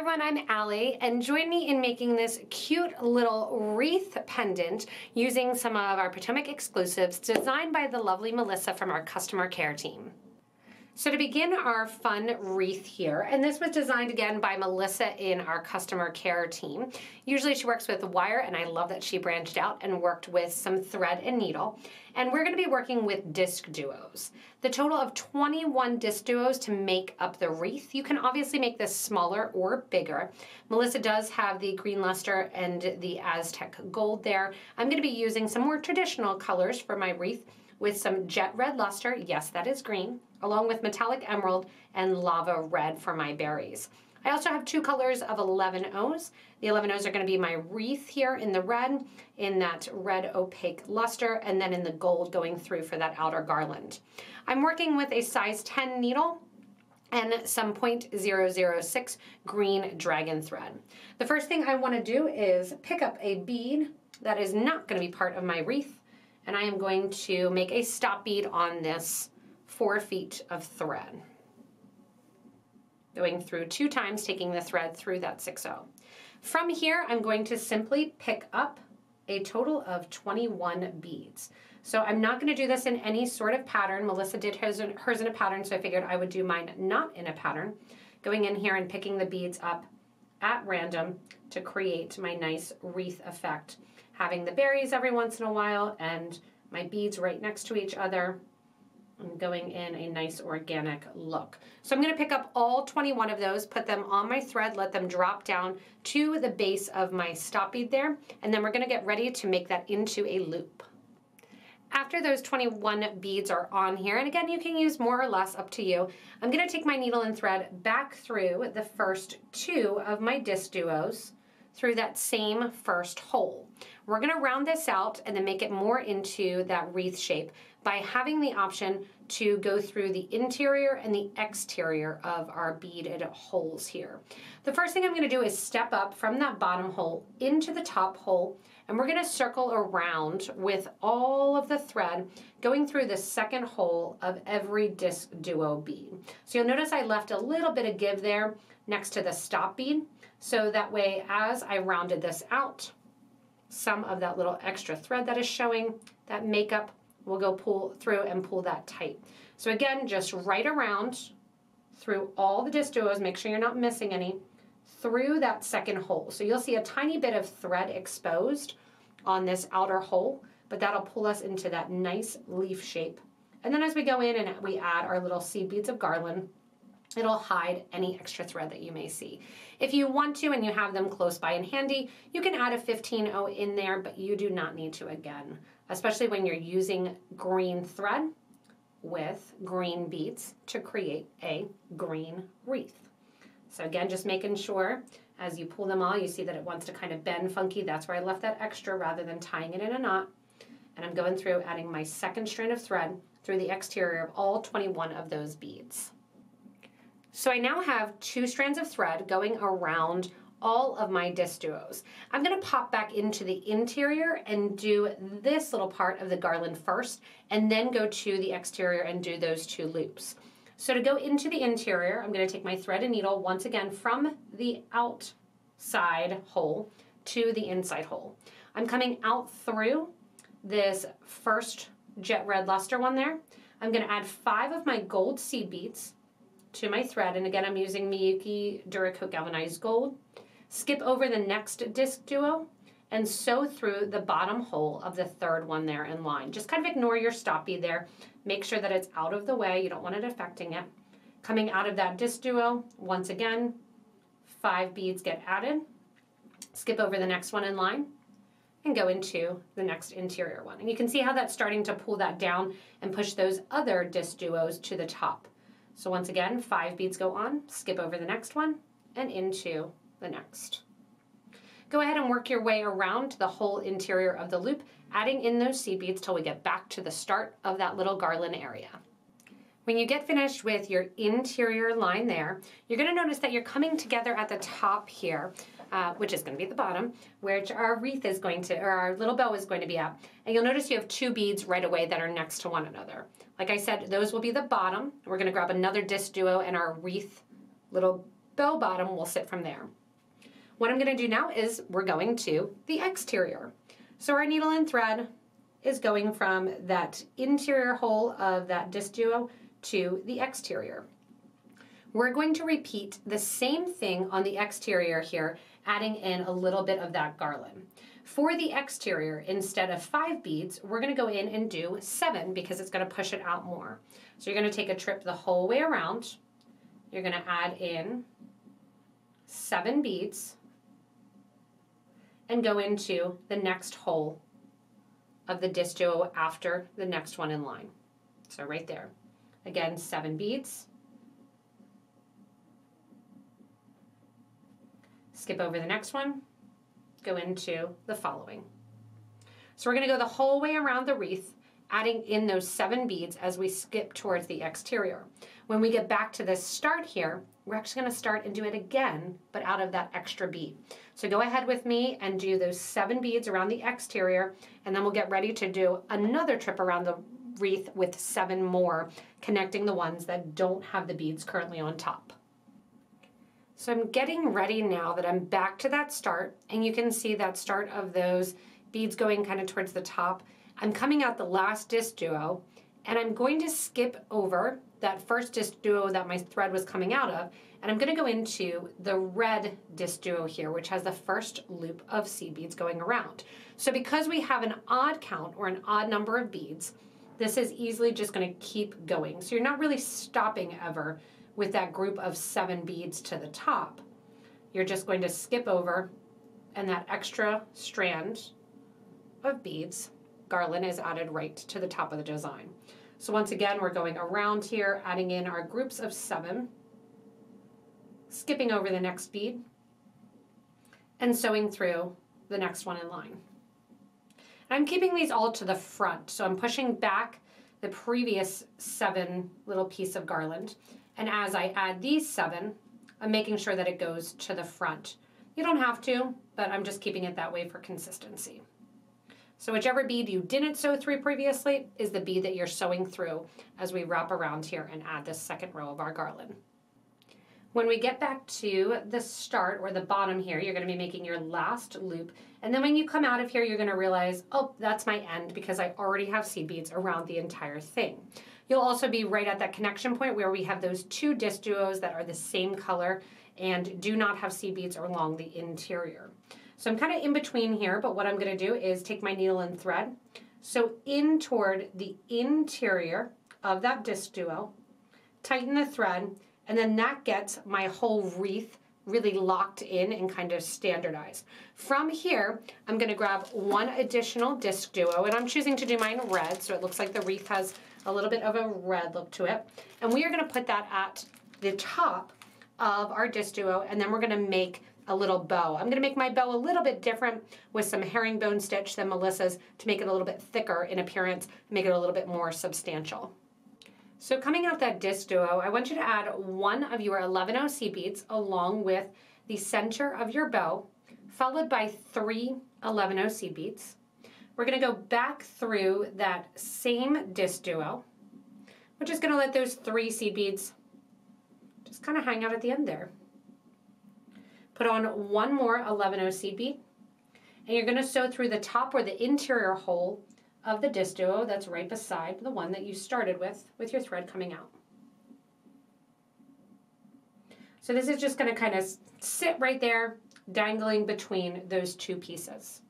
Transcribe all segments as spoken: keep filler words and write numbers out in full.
Hi everyone, I'm Allie, and join me in making this cute little wreath pendant using some of our Potomac exclusives designed by the lovely Melissa from our customer care team. So to begin our fun wreath here, and this was designed again by Melissa in our customer care team. Usually she works with wire, and I love that she branched out and worked with some thread and needle. And we're gonna be working with DiscDuos. The total of twenty-one DiscDuos to make up the wreath. You can obviously make this smaller or bigger. Melissa does have the green luster and the Aztec gold there. I'm gonna be using some more traditional colors for my wreath, with some Jet Red Luster, yes that is green, along with Metallic Emerald and Lava Red for my berries. I also have two colors of eleven O's. The eleven O's are going to be my wreath here in the red, in that red opaque luster, and then in the gold going through for that outer garland. I'm working with a size ten needle and some point zero zero six green dragon thread. The first thing I want to do is pick up a bead that is not going to be part of my wreath, and I am going to make a stop bead on this four feet of thread. Going through two times, taking the thread through that six O. From here, I'm going to simply pick up a total of twenty-one beads. So I'm not gonna do this in any sort of pattern. Melissa did hers in, hers in a pattern, so I figured I would do mine not in a pattern. Going in here and picking the beads up at random to create my nice wreath effect. Having the berries every once in a while and my beads right next to each other. I'm going in a nice organic look. So I'm gonna pick up all twenty-one of those, put them on my thread, let them drop down to the base of my stop bead there, and then we're gonna get ready to make that into a loop. After those twenty-one beads are on here, and again, you can use more or less, up to you, I'm gonna take my needle and thread back through the first two of my DiscDuos through that same first hole. We're gonna round this out and then make it more into that wreath shape by having the option to go through the interior and the exterior of our beaded holes here. The first thing I'm gonna do is step up from that bottom hole into the top hole, and we're gonna circle around with all of the thread going through the second hole of every DiscDuo bead. So you'll notice I left a little bit of give there next to the stop bead, so that way as I rounded this out, some of that little extra thread that is showing, that makeup, will go pull through and pull that tight. So again, just right around through all the DiscDuos, make sure you're not missing any, through that second hole. So you'll see a tiny bit of thread exposed on this outer hole, but that'll pull us into that nice leaf shape. And then as we go in and we add our little seed beads of garland, it'll hide any extra thread that you may see. If you want to and you have them close by and handy, you can add a fifteen O in there, but you do not need to again, especially when you're using green thread with green beads to create a green wreath. So again, just making sure as you pull them all, you see that it wants to kind of bend funky. That's where I left that extra rather than tying it in a knot. And I'm going through adding my second strand of thread through the exterior of all twenty-one of those beads. So I now have two strands of thread going around all of my DiscDuos. I'm gonna pop back into the interior and do this little part of the garland first, and then go to the exterior and do those two loops. So to go into the interior, I'm gonna take my thread and needle once again from the outside hole to the inside hole. I'm coming out through this first Jet Red Luster one there. I'm gonna add five of my gold seed beads to my thread, and again I'm using Miyuki Duracoat Galvanized Gold. Skip over the next DiscDuo and sew through the bottom hole of the third one there in line. Just kind of ignore your stop bead there. Make sure that it's out of the way. You don't want it affecting it. Coming out of that DiscDuo, once again, five beads get added. Skip over the next one in line and go into the next interior one. And you can see how that's starting to pull that down and push those other DiscDuos to the top. So once again, five beads go on, skip over the next one, and into the next. Go ahead and work your way around the whole interior of the loop, adding in those seed beads till we get back to the start of that little garland area. When you get finished with your interior line there, you're gonna notice that you're coming together at the top here, uh, which is gonna be at the bottom, which our wreath is going to, or our little bow is going to be at. And you'll notice you have two beads right away that are next to one another. Like I said, those will be the bottom. We're gonna grab another DiscDuo and our wreath little bell bottom will sit from there. What I'm going to do now is we're going to the exterior. So our needle and thread is going from that interior hole of that DiscDuo to the exterior. We're going to repeat the same thing on the exterior here, adding in a little bit of that garland. For the exterior, instead of five beads, we're going to go in and do seven because it's going to push it out more. So you're going to take a trip the whole way around. You're going to add in seven beads and go into the next hole of the DiscDuo after the next one in line. So right there. Again, seven beads. Skip over the next one, go into the following. So we're going to go the whole way around the wreath, adding in those seven beads as we skip towards the exterior. When we get back to this start here, we're actually going to start and do it again, but out of that extra bead. So go ahead with me and do those seven beads around the exterior, and then we'll get ready to do another trip around the wreath with seven more, connecting the ones that don't have the beads currently on top. So I'm getting ready now that I'm back to that start, and you can see that start of those beads going kind of towards the top. I'm coming out the last DiscDuo, and I'm going to skip over that first DiscDuo that my thread was coming out of, and I'm going to go into the red DiscDuo here, which has the first loop of seed beads going around. So because we have an odd count or an odd number of beads, this is easily just going to keep going. So you're not really stopping ever with that group of seven beads to the top. You're just going to skip over, and that extra strand of beads garland is added right to the top of the design. So once again, we're going around here, adding in our groups of seven, skipping over the next bead, and sewing through the next one in line. I'm keeping these all to the front, so I'm pushing back the previous seven little piece of garland, and as I add these seven, I'm making sure that it goes to the front. You don't have to, but I'm just keeping it that way for consistency. So whichever bead you didn't sew through previously is the bead that you're sewing through as we wrap around here and add this second row of our garland. When we get back to the start or the bottom here, you're going to be making your last loop. And then when you come out of here, you're going to realize, oh, that's my end because I already have seed beads around the entire thing. You'll also be right at that connection point where we have those two DiscDuos that are the same color and do not have seed beads along the interior. So I'm kind of in between here, but what I'm going to do is take my needle and thread, sew in toward the interior of that DiscDuo, tighten the thread, and then that gets my whole wreath really locked in and kind of standardized. From here, I'm going to grab one additional DiscDuo, and I'm choosing to do mine red, so it looks like the wreath has a little bit of a red look to it. And we are going to put that at the top of our DiscDuo, and then we're going to make a little bow. I'm going to make my bow a little bit different with some herringbone stitch than Melissa's to make it a little bit thicker in appearance, make it a little bit more substantial. So coming out that DiscDuo, I want you to add one of your eleven oh seed beads along with the center of your bow, followed by three eleven oh seed beads. We're going to go back through that same DiscDuo. We're just going to let those three seed beads just kind of hang out at the end there. Put on one more eleven oh seed bead, and you're going to sew through the top or the interior hole of the DiscDuo that's right beside the one that you started with, with your thread coming out. So this is just going to kind of sit right there, dangling between those two pieces.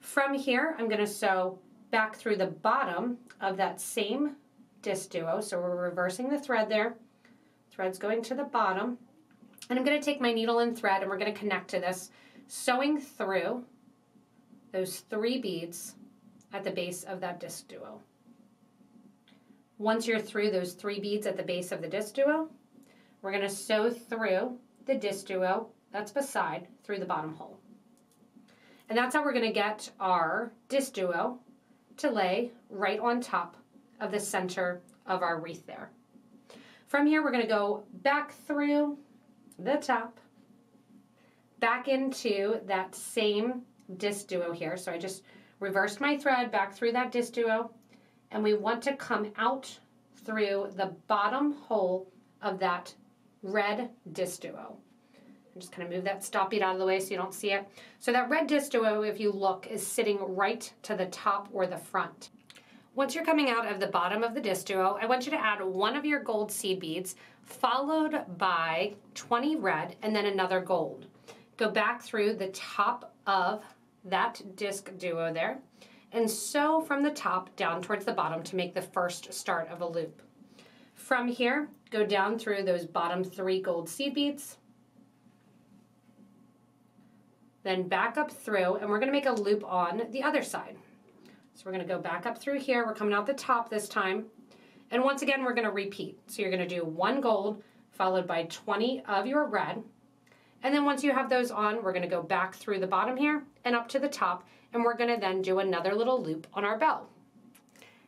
From here, I'm going to sew back through the bottom of that same DiscDuo, so we're reversing the thread there. Thread's going to the bottom. And I'm going to take my needle and thread, and we're going to connect to this, sewing through those three beads at the base of that DiscDuo. Once you're through those three beads at the base of the DiscDuo, we're going to sew through the DiscDuo that's beside through the bottom hole. And that's how we're going to get our DiscDuo to lay right on top of the center of our wreath there. From here, we're going to go back through the top, back into that same DiscDuo here. So I just reversed my thread back through that DiscDuo, and we want to come out through the bottom hole of that red DiscDuo. I'm just going to move that stop bead out of the way so you don't see it. So that red DiscDuo, if you look, is sitting right to the top or the front. Once you're coming out of the bottom of the DiscDuo, I want you to add one of your gold seed beads, followed by twenty red and then another gold. Go back through the top of that DiscDuo there, and sew from the top down towards the bottom to make the first start of a loop. From here, go down through those bottom three gold seed beads, then back up through, and we're going to make a loop on the other side. So we're going to go back up through here. We're coming out the top this time. And once again, we're going to repeat. So you're going to do one gold followed by twenty of your red. And then once you have those on, we're going to go back through the bottom here and up to the top. And we're going to then do another little loop on our bell.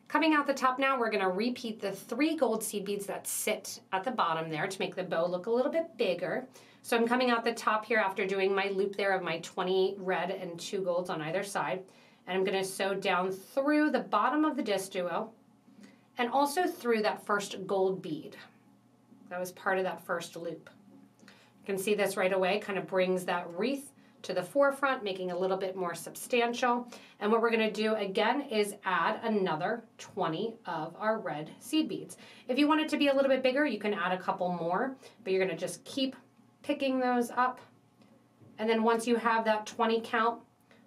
Coming out the top now, we're going to repeat the three gold seed beads that sit at the bottom there to make the bow look a little bit bigger. So I'm coming out the top here after doing my loop there of my twenty red and two golds on either side. And I'm going to sew down through the bottom of the DiscDuo and also through that first gold bead. That was part of that first loop. You can see this right away kind of brings that wreath to the forefront, making it a little bit more substantial. And what we're going to do again is add another twenty of our red seed beads. If you want it to be a little bit bigger, you can add a couple more, but you're going to just keep picking those up. And then once you have that twenty count,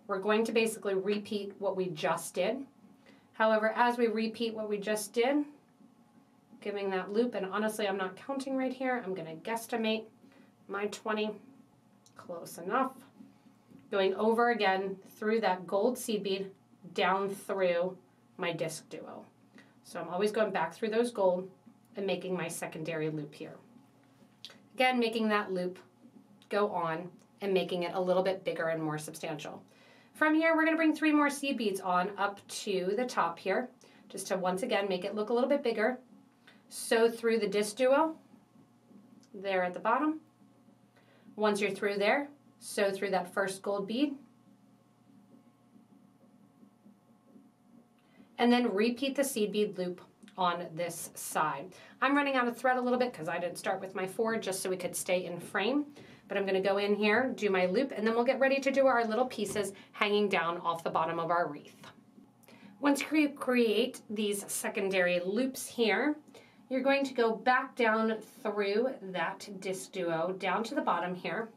we're going to basically repeat what we just did. However, as we repeat what we just did, giving that loop, and honestly, I'm not counting right here. I'm going to guesstimate my twenty, close enough. Going over again through that gold seed bead, down through my DiscDuo. So I'm always going back through those gold and making my secondary loop here. Again, making that loop go on and making it a little bit bigger and more substantial. From here, we're going to bring three more seed beads on up to the top here, just to once again make it look a little bit bigger. Sew through the DiscDuo there at the bottom. Once you're through there, sew through that first gold bead. And then repeat the seed bead loop on this side. I'm running out of thread a little bit because I didn't start with my four just so we could stay in frame. But I'm going to go in here, do my loop, and then we'll get ready to do our little pieces hanging down off the bottom of our wreath. Once you create these secondary loops here, you're going to go back down through that DiscDuo down to the bottom here.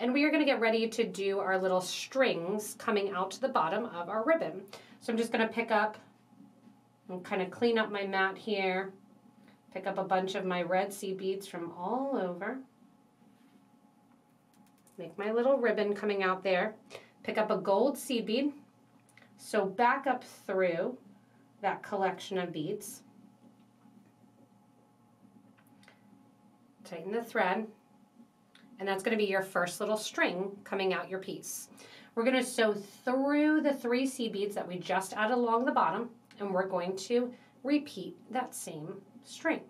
And we are going to get ready to do our little strings coming out to the bottom of our ribbon. So I'm just going to pick up and kind of clean up my mat here. Pick up a bunch of my red seed beads from all over. Make my little ribbon coming out there. Pick up a gold seed bead. Sew back up through that collection of beads. Tighten the thread. And that's going to be your first little string coming out your piece. We're going to sew through the three seed beads that we just added along the bottom. And we're going to repeat that same string.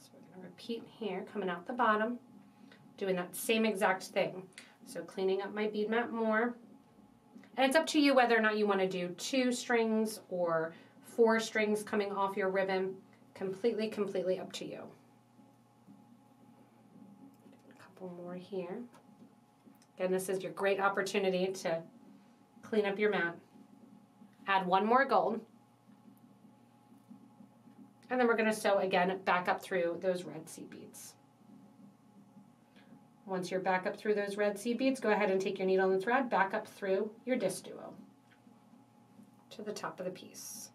So we're going to repeat here, coming out the bottom. Doing that same exact thing. So cleaning up my bead mat more. And it's up to you whether or not you want to do two strings or four strings coming off your ribbon. Completely, completely up to you. A couple more here. Again, this is your great opportunity to clean up your mat. Add one more gold. And then we're going to sew again back up through those red seed beads. Once you're back up through those red seed beads, go ahead and take your needle and thread back up through your DiscDuo to the top of the piece.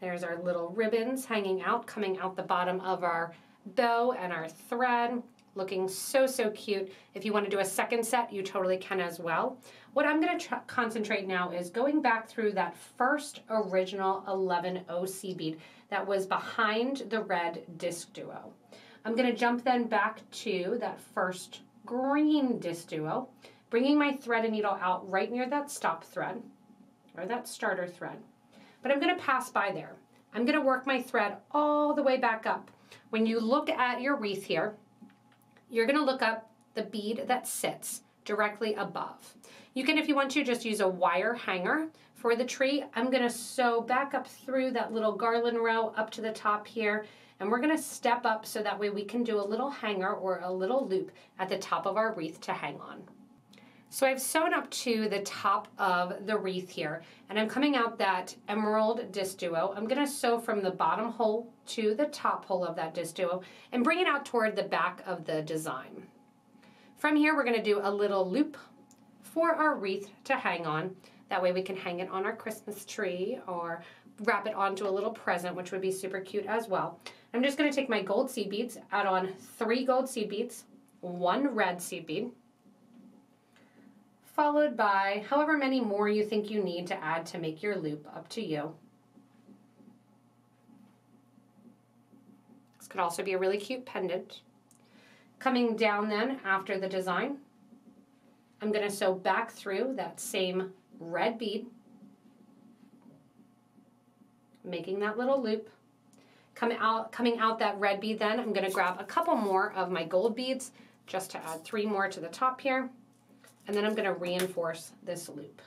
There's our little ribbons hanging out, coming out the bottom of our bow and our thread, looking so, so cute. If you want to do a second set, you totally can as well. What I'm going to concentrate now is going back through that first original eleven oh seed bead that was behind the red DiscDuo. I'm going to jump then back to that first green DiscDuo, bringing my thread and needle out right near that stop thread, or that starter thread, but I'm going to pass by there. I'm going to work my thread all the way back up. When you look at your wreath here, you're going to look up the bead that sits directly above. You can, if you want to, just use a wire hanger for the tree. I'm going to sew back up through that little garland row up to the top here, and we're going to step up so that way we can do a little hanger or a little loop at the top of our wreath to hang on. So I've sewn up to the top of the wreath here, and I'm coming out that emerald DiscDuo. I'm going to sew from the bottom hole to the top hole of that DiscDuo and bring it out toward the back of the design. From here, we're going to do a little loop for our wreath to hang on. That way we can hang it on our Christmas tree or wrap it onto a little present, which would be super cute as well. I'm just going to take my gold seed beads, add on three gold seed beads, one red seed bead, followed by however many more you think you need to add to make your loop, up to you. This could also be a really cute pendant. Coming down then after the design, I'm going to sew back through that same red bead, making that little loop. Come out, coming out that red bead then, I'm going to grab a couple more of my gold beads just to add three more to the top here, and then I'm going to reinforce this loop.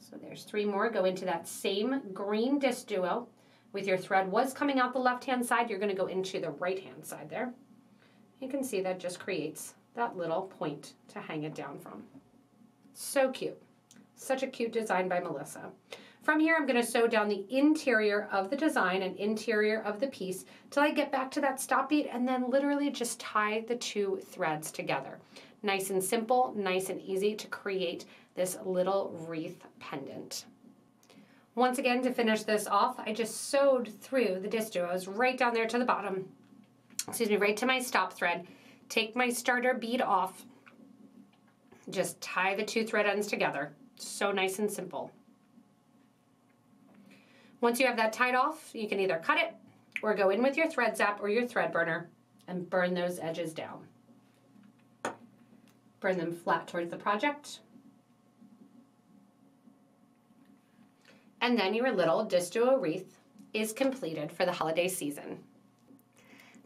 So there's three more. Go into that same green DiscDuo. With your thread was coming out the left-hand side, you're going to go into the right-hand side there. You can see that just creates that little point to hang it down from. So cute. Such a cute design by Melissa. From here, I'm going to sew down the interior of the design and interior of the piece till I get back to that stop bead, and then literally just tie the two threads together. Nice and simple, nice and easy to create this little wreath pendant. Once again, to finish this off, I just sewed through the DiscDuos right down there to the bottom, excuse me, right to my stop thread. Take my starter bead off, just tie the two thread ends together. So nice and simple. Once you have that tied off, you can either cut it or go in with your thread zap or your thread burner and burn those edges down. Burn them flat towards the project. And then your little DiscDuo wreath is completed for the holiday season.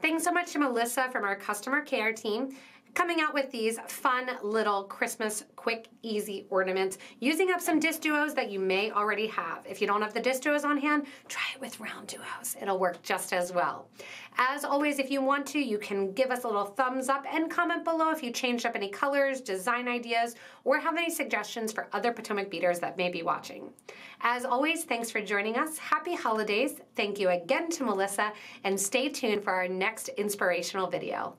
Thanks so much to Melissa from our customer care team, coming out with these fun little Christmas quick easy ornaments using up some DiscDuos that you may already have. If you don't have the DiscDuos on hand, try it with round duos. It'll work just as well. As always, if you want to, you can give us a little thumbs up and comment below if you changed up any colors, design ideas, or have any suggestions for other Potomac beaters that may be watching. As always, thanks for joining us. Happy holidays. Thank you again to Melissa, and stay tuned for our next inspirational video.